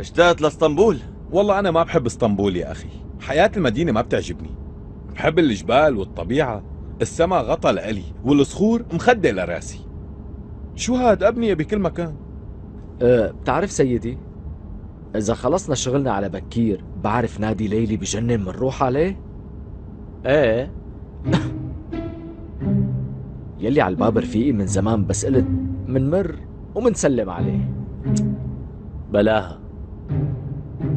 اشتقت لاسطنبول. والله أنا ما بحب اسطنبول يا أخي، حياة المدينة ما بتعجبني. بحب الجبال والطبيعة، السما غطى لألي والصخور مخدة لراسي. شو هاد أبنية بكل مكان. بتعرف سيدي، إذا خلصنا شغلنا على بكير بعرف نادي ليلي بجنن منروح عليه. ايه يلي على الباب رفيقي من زمان، بس قلت منمر ومنسلم عليه. بلاها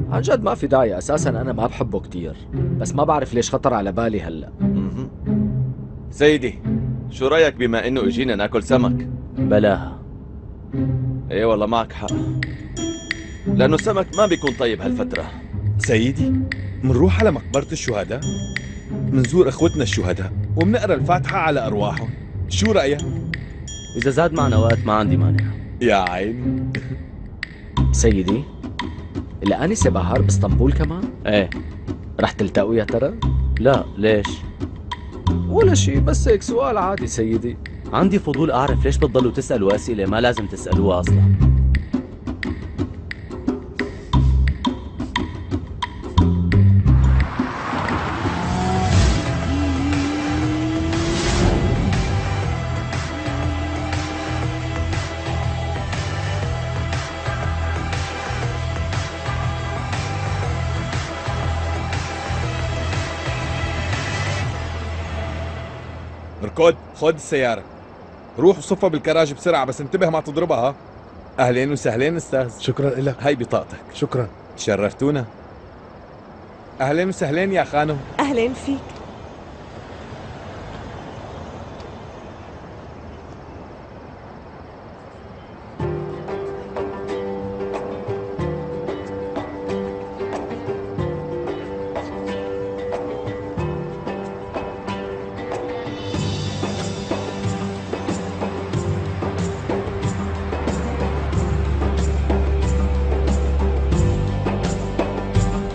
عن جد ما في داعي، اساسا انا ما بحبه كتير، بس ما بعرف ليش خطر على بالي هلا. سيدي شو رايك بما انه اجينا ناكل سمك؟ بلاها. ايه والله معك حق، لانه السمك ما بيكون طيب هالفتره. سيدي منروح على مقبره الشهداء، منزور اخوتنا الشهداء ومنقرا الفاتحه على ارواحهم، شو رايك؟ اذا زاد معنا وقت ما عندي مانع. يا عيني. سيدي الانسه بهار باسطنبول كمان؟ ايه. رح تلتقوا يا ترى؟ لا ليش؟ ولا شيء، بس هيك سؤال عادي سيدي. عندي فضول اعرف ليش بتضلوا تسالوا اسئله ما لازم تسالوها اصلا. خد السيارة، روح وصفها بالكراج بسرعة، بس انتبه ما تضربها. أهلين وسهلين أستاذ. شكراً لك. هاي بطاقتك. شكراً، شرفتونا. أهلين وسهلين يا خانم. أهلين فيك.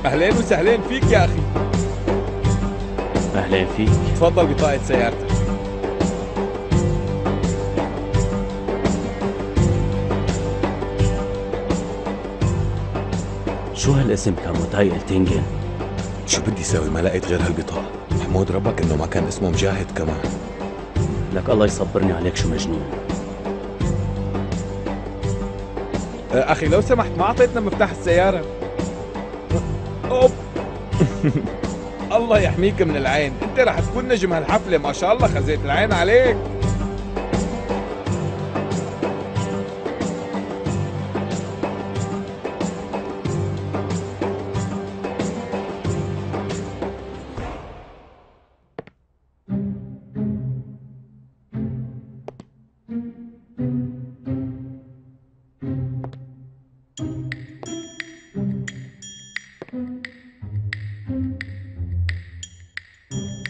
أهلين وسهلين فيك يا أخي. أهلين فيك. تفضل بطاقة سيارتك. شو هالاسم كاموت؟ هاي التنجن. شو بدي سوي، ما لقيت غير هالبطاقة. حمود ربك إنه ما كان اسمه مجاهد كمان. لك الله يصبرني عليك، شو مجنون. أخي لو سمحت ما أعطيتنا مفتاح السيارة. الله يحميك من العين، انت رح تكون نجم هالحفلة ما شاء الله، خزيت العين عليك.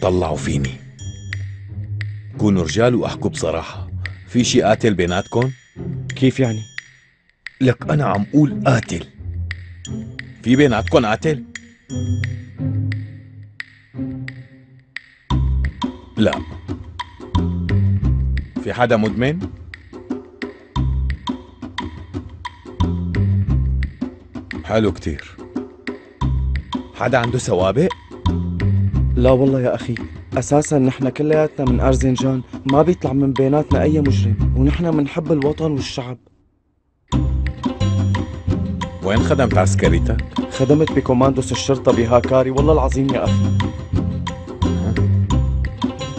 طلعوا فيني، كونوا رجال واحكوا بصراحة. في شي قاتل بيناتكم؟ كيف يعني؟ لك أنا عم قول قاتل، في بيناتكم قاتل؟ لا. في حدا مدمن؟ حلو كتير. حدا عنده سوابق؟ لا والله يا أخي، أساساً نحن كلياتنا من أرزنجان، ما بيطلع من بيناتنا أي مجرم، ونحن منحب الوطن والشعب. وين خدمت عسكريتك؟ خدمت بكوماندوس الشرطة بهاكاري والله العظيم يا أخي.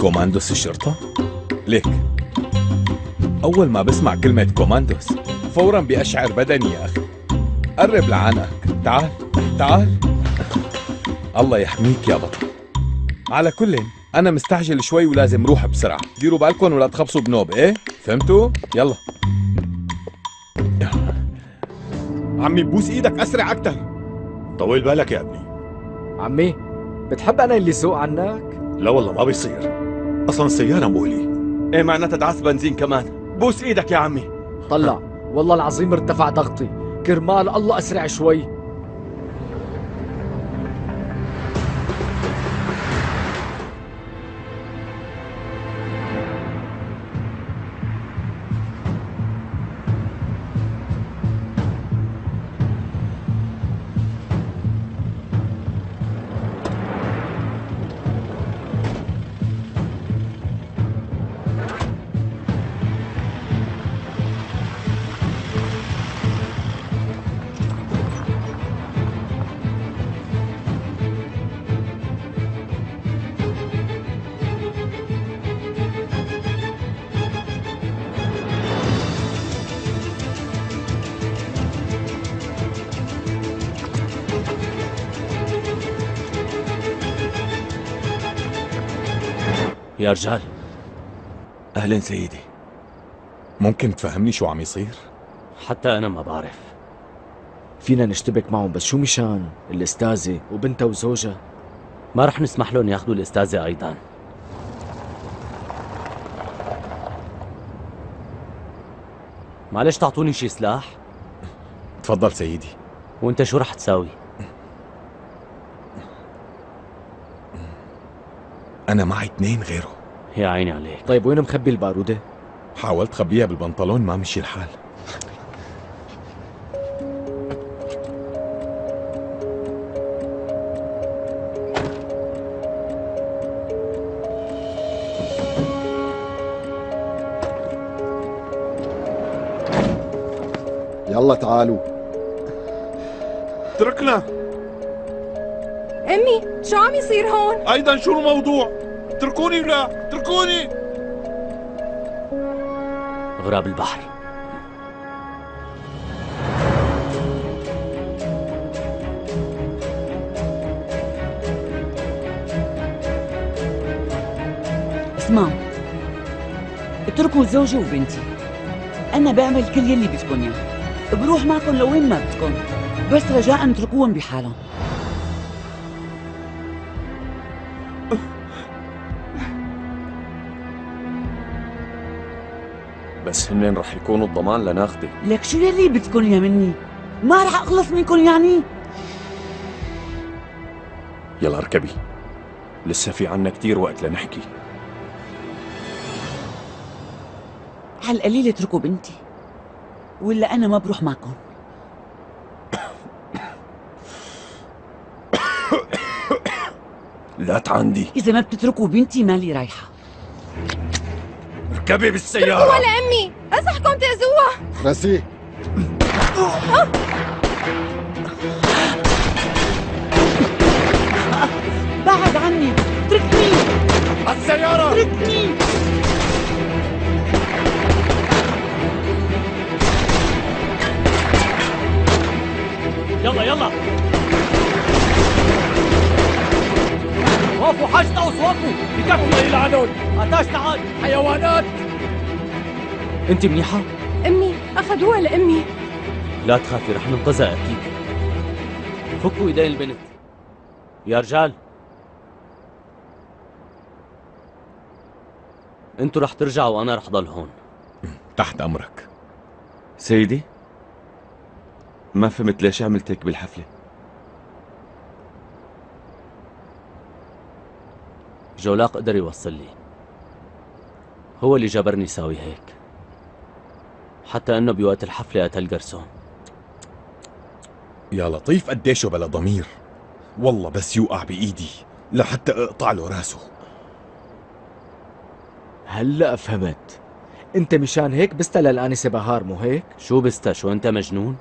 كوماندوس الشرطة؟ ليك أول ما بسمع كلمة كوماندوس فوراً بأشعر بدني يا أخي. قرب لعانقك، تعال تعال. الله يحميك يا بطل. على كل أنا مستعجل شوي ولازم روح بسرعة، ديروا بالكم ولا تخبصوا بنوب، إيه؟ فهمتوا؟ يلا. عمي بوس إيدك أسرع أكتر. طول بالك يا ابني. عمي بتحب أنا اللي سوق عنك؟ لا والله ما بيصير، أصلاً السيارة مو لي. إيه معناتها تدعس بنزين كمان. بوس إيدك يا عمي. طلع والله العظيم ارتفع ضغطي، كرمال الله أسرع شوي. يا رجال. أهلا سيدي. ممكن تفهمني شو عم يصير؟ حتى أنا ما بعرف. فينا نشتبك معهم بس شو مشان الأستاذة وبنتها وزوجها؟ ما رح نسمح لهم ياخذوا الأستاذة أيضا. معلش تعطوني شي سلاح؟ تفضل سيدي. وأنت شو رح تساوي؟ أنا معي 2 غيره. يا عيني عليك. طيب وين مخبي البارودة؟ حاولت خبيها بالبنطلون ما مشي الحال. يلا تعالوا. اتركنا. أمي شو عم يصير هون؟ أيضا شو الموضوع؟ اتركوني ولا اتركوني. غراب البحر. اسمع، اتركوا زوجي وبنتي، أنا بعمل كل يلي بدكم إياه، بروح معكم لوين ما بدكم، بس رجاء اتركوهم بحالهم. بس هنن رح يكونوا الضمان لناخده. لك شو يلي بدكم يا مني؟ ما رح اخلص منكم يعني؟ يلا اركبي، لسه في عنا كتير وقت لنحكي. على القليل اتركوا بنتي ولا أنا ما بروح معكم. لا تعندي. إذا ما بتتركوا بنتي مالي رايحة. اركبي بالسيارة. اتركوها لأمي، أنصحكم تأذوها. راسي. بعد عني، اتركني. على السيارة. اتركني. يلا يلا وقفوا حاج طاوس، وقفوا بكفي. يلعنون. أتاش تعال. حيوانات. انت منيحة؟ امي اخذوها لامي. لا تخافي رح ننقذها اكيد. فكوا ايدين البنت يا رجال. انتوا رح ترجعوا وانا رح ضل هون. تحت امرك سيدي. ما فهمت ليش عملت هيك بالحفلة؟ جولاق قدر يوصل لي، هو اللي جبرني ساوي هيك، حتى انه بوقت الحفلة قتل جرسون. يا لطيف قديشه بلا ضمير، والله بس يوقع بايدي لحتى اقطع له راسه. هلا فهمت، انت مشان هيك بستا للانسة بهار مو هيك؟ شو بستا؟ شو انت مجنون؟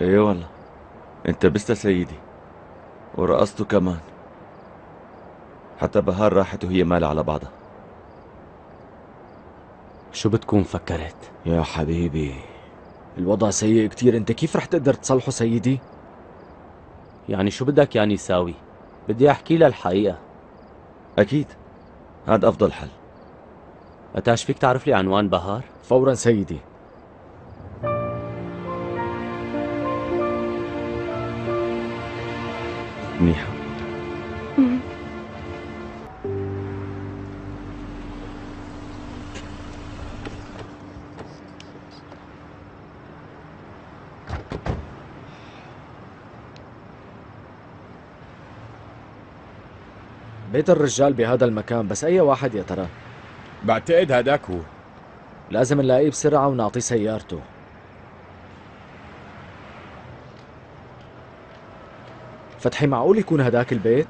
ايه والله انت بستا سيدي، ورقصته كمان، حتى بهار راحت وهي مالها على بعضها. شو بتكون فكرت؟ يا حبيبي الوضع سيء كتير، انت كيف رح تقدر تصلحه سيدي؟ يعني شو بدك يعني ساوي؟ بدي احكي لها الحقيقة. اكيد هذا افضل حل. أتاش فيك تعرف لي عنوان بهار؟ فورا سيدي. منيحة. بيت الرجال بهذا المكان، بس أي واحد يا ترى؟ بعتقد هداك هو. لازم نلاقيه بسرعة ونعطيه سيارته. فتحي معقول يكون هداك البيت؟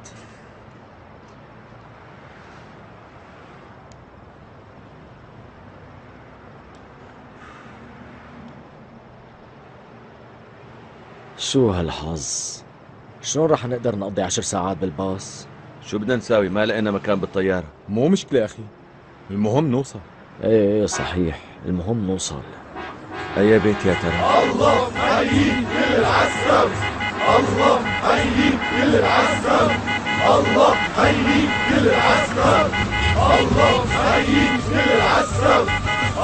شو هالحظ؟ شلون رح نقدر نقضي 10 ساعات بالباص؟ شو بدنا نساوي؟ ما لقينا مكان بالطيارة. مو مشكلة أخي، المهم نوصل. إيه صحيح، المهم نوصل. أي بيت يا ترى؟ الله حييك بالعسكر، الله حييك للعسكر، الله حييك للعسكر، الله حييك للعسكر،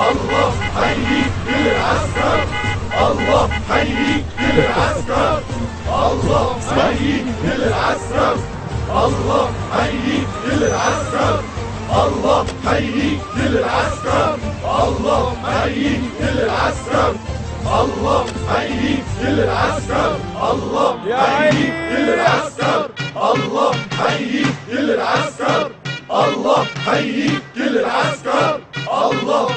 الله حييك للعسكر، الله حييك للعسكر، الله حييك للعسكر، الله حييك للعسكر، الله حييك للعسكر، الله حييك للعسكر، الله حييك للعسكر، الله حييك للعسكر، الله حييك للعسكر، الله حييك للعسكر، الله حييك للعسكر، الله حييك للعسكر، الله حييك للعسكر، الله حييك للعسكر، الله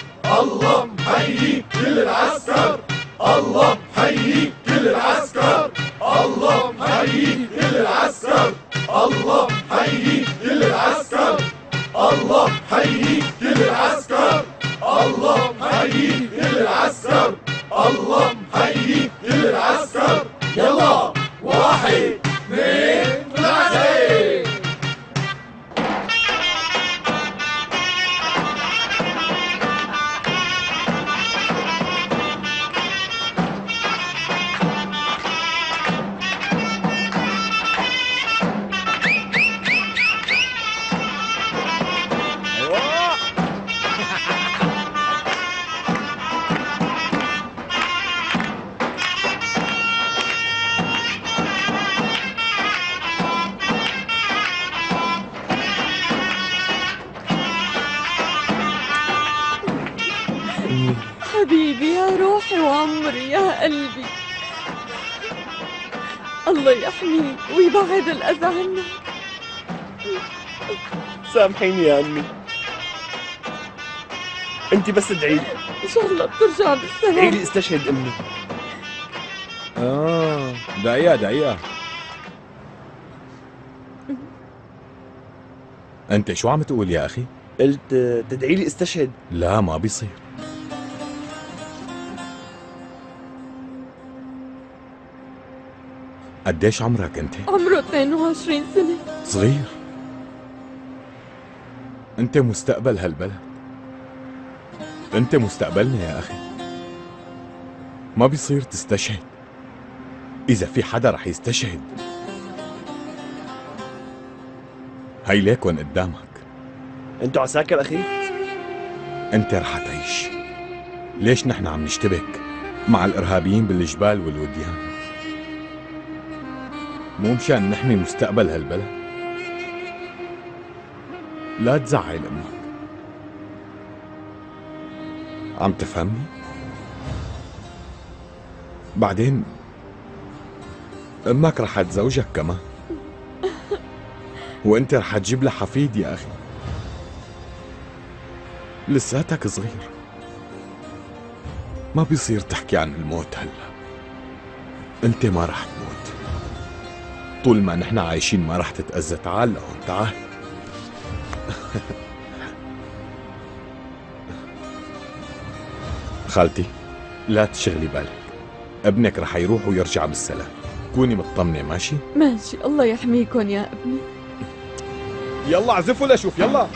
حييك للعسكر، الله حييك للعسكر، الله حييك للعسكر، الله حييك للعسكر. يلا 1 2 3 حبيبي يا روحي وعمري يا قلبي، الله يحميك ويبعد الأذى عنك. سامحيني يا أمي، أنت بس ادعيلي إن شاء الله بترجع بالسلامة. ادعيلي استشهد أمي. دعيها دعيها. أنت شو عم تقول يا أخي؟ قلت تدعيلي استشهد. لا ما بيصير. قديش عمرك انت؟ عمره 22 سنة. صغير. انت مستقبل هالبلد، انت مستقبلنا يا اخي، ما بيصير تستشهد. اذا في حدا رح يستشهد هي ليكون قدامك. انتو عساكر اخي، انت رح تعيش. ليش نحن عم نشتبك مع الارهابيين بالجبال والوديان؟ مو مشان نحمي مستقبل هالبلد؟ لا تزعل امك، عم تفهمني؟ بعدين امك رح تزوجك كمان، وانت رح تجيب لها حفيد يا اخي. لساتك صغير، ما بيصير تحكي عن الموت هلا. انت ما رح تموت طول ما نحن عايشين، ما رح تتأذى. تعال لهون تعال. خالتي لا تشغلي بالك، ابنك رح يروح ويرجع بالسلام، كوني مطمنة. ماشي ماشي، الله يحميكم يا ابني. يلا عزفوا لشوف، يلا.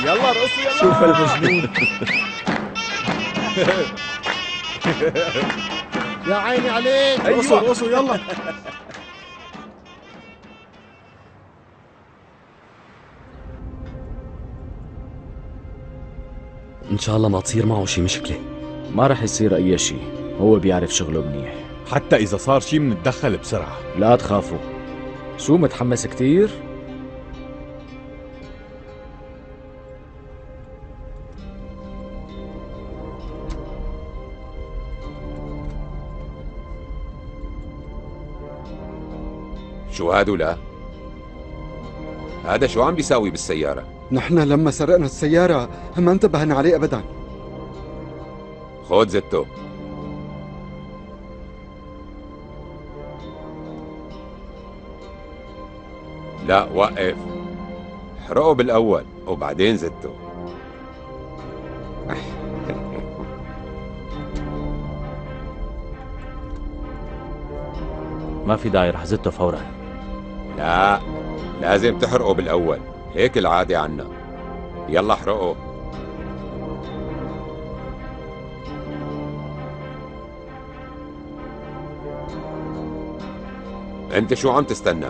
يلا رقصوا يلا. شوف المجنون. يا عيني عليك. رقصوا رقصوا يلا. ان شاء الله ما تصير معه شي مشكلة. ما رح يصير اي شي، هو بيعرف شغله منيح. حتى اذا صار شي منتدخل بسرعة. لا تخافوا. شو متحمس كتير؟ شو هادو؟ لا هذا شو عم بيساوي بالسيارة؟ نحن لما سرقنا السيارة ما انتبهنا عليه أبدا. خذ زتو. لا وقف، احرقه بالأول وبعدين زتو. ما في داعي، رح زته فورا. لا لازم تحرقه بالاول، هيك العاده عنا. يلا احرقه. انت شو عم تستنى؟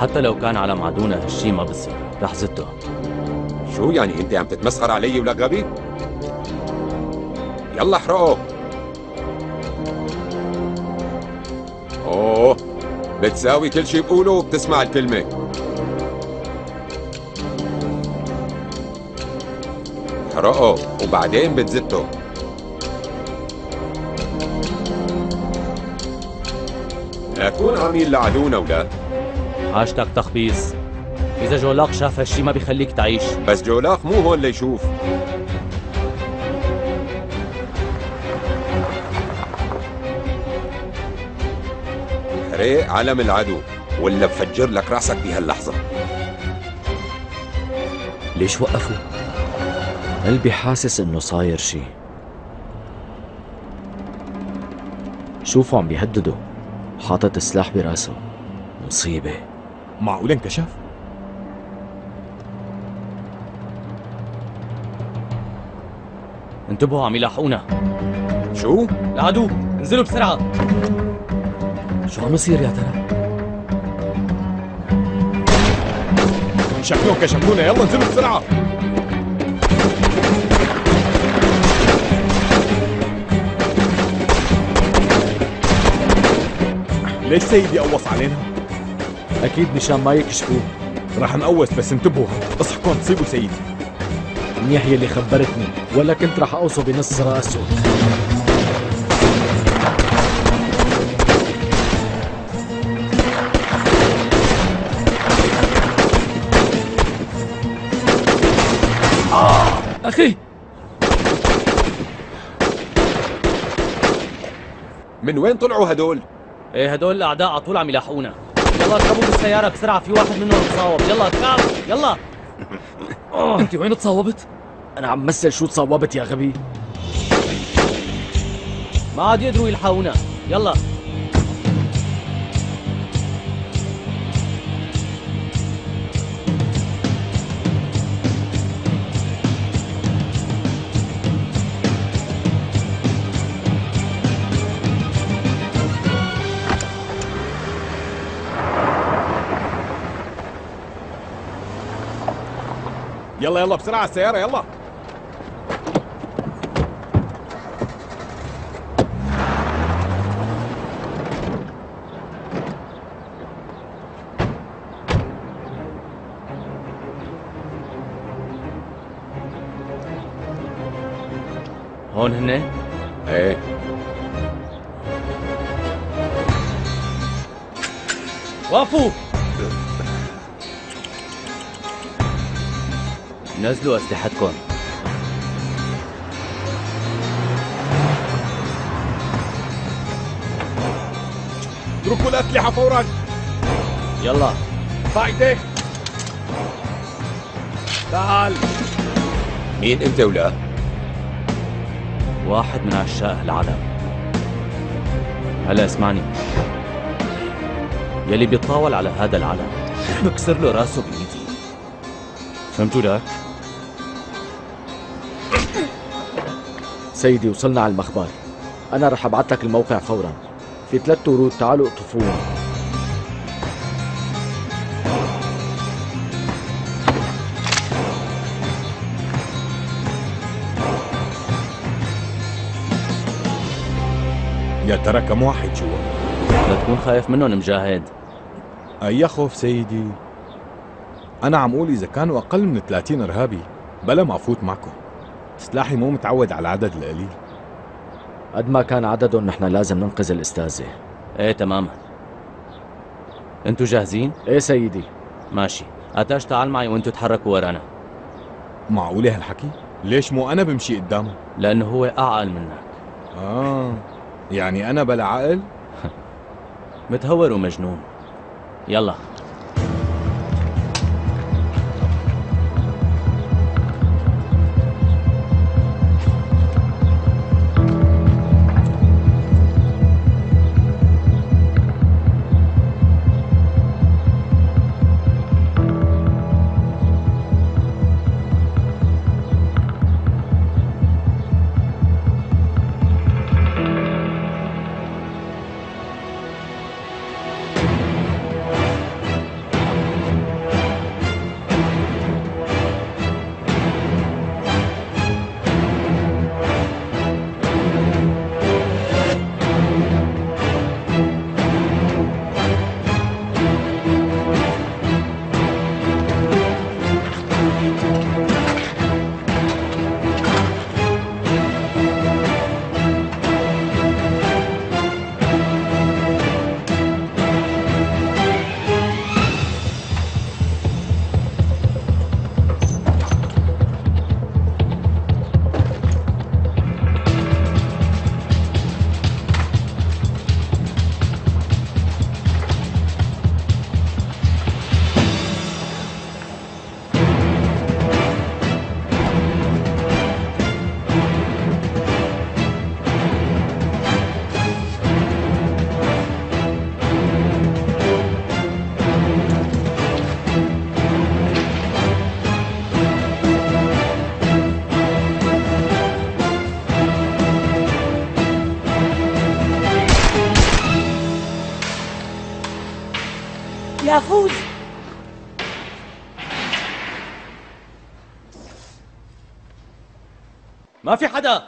حتى لو كان على معدونة هالشي ما بصير، رح زته. شو يعني انت عم تتمسخر علي ولا غبي؟ يلا احرقه. اوه بتساوي كل شي بقوله وبتسمع الكلمة. احرقه وبعدين بتزته. أكون عميل لعدونا ولا؟ هاشتاج تخبيص. إذا جولاق شاف هالشي ما بيخليك تعيش. بس جولاق مو هون ليشوف. حرق علم العدو ولا بفجر لك راسك بهاللحظة. ليش وقفوا؟ قلبي حاسس إنه صاير شي. شوفوا عم بيهددوا. حاطط السلاح براسه. مصيبة. معقول انكشف؟ انتبهوا عم يلاحقونا. شو؟ العدو، انزلوا بسرعة. شو عم يصير يا ترى؟ شكلهم كشفونا، يلا انزلوا بسرعة. ليش سيدي قوص علينا؟ أكيد مشان ما يكشفوه. رح نقوص بس انتبهوا، اصحكم تصيبوا سيدي. منيح يلي خبرتني، ولا كنت رح أقوصه بنص راسه. أخي من وين طلعوا هدول؟ ايه هدول الاعداء على طول عم يلاحقونا. يلا اركبوا بالسيارة بسرعة، في واحد منهم تصاوب. يلا اركب يلا. انت وين تصاوبت؟ انا عم مثل شو تصاوبت يا غبي؟ ما عاد يقدروا يلحقونا، يلا. يلا يلا بسرعة على السيارة يلا. هون هن؟ ايه. وقفوا. نزلوا أسلحتكم. اتركوا الأسلحة فورا. يلا. فايدك. تعال. مين أنت ولا؟ واحد من عشاق العالم. هلا اسمعني. يلي بيتطاول على هذا العالم بكسر له راسه بإيدي. فهمتوا لك؟ سيدي وصلنا على المخبار. أنا رح أبعت لك الموقع فورا. في 3 ورود، تعالوا اقطفوهم. يا ترى كم واحد جوا؟ لا تكون خايف منهم مجاهد. أي خوف سيدي؟ أنا عم أقول إذا كانوا أقل من 30 إرهابي بلا ما أفوت معكم. سلاحي مو متعود على العدد القليل. قد ما كان عددهم نحن لازم ننقذ الاستاذة. ايه تماما. انتو جاهزين؟ ايه سيدي. ماشي، أتاش تعال معي وانتو تحركوا ورانا. معقولة هالحكي؟ ليش مو أنا بمشي قدامه؟ لأنه هو أعقل منك. يعني أنا بلا عقل؟ متهور ومجنون. يلا. سأفوز. ما في حدا،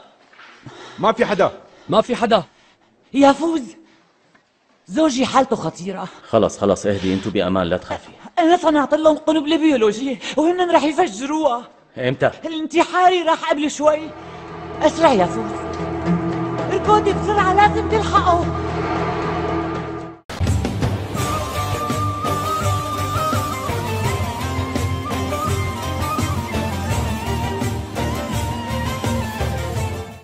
ما في حدا، ما في حدا. يفوز زوجي حالته خطيرة. خلص خلص اهدي، انتو بأمان لا تخافي. أنا صنعت لهم قنبلة بيولوجية وهن رح يفجروها. امتى؟ الانتحاري راح قبل شوي. أسرع يفوز، اركضي بسرعة، لازم تلحقه.